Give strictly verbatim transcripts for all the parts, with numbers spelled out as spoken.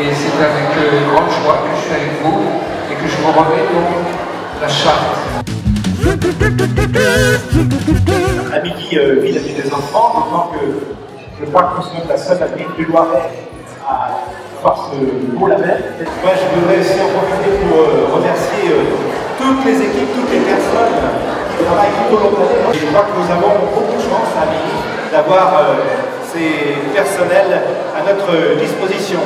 Et c'est avec euh, grande joie que je suis avec vous et que je vous remets donc la charte. À midi, euh, vis-à-vis des enfants, en tant que je crois que nous sommes la seule avenue du Loiret à voir ce beau label. Moi, je voudrais aussi en profiter pour euh, remercier euh, toutes les équipes, toutes les personnes qui travaillent tout au long de l'année. Je crois que nous avons beaucoup de chance à midi d'avoir euh, ces personnels à notre disposition.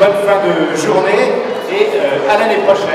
Bonne fin de journée et euh, à l'année prochaine.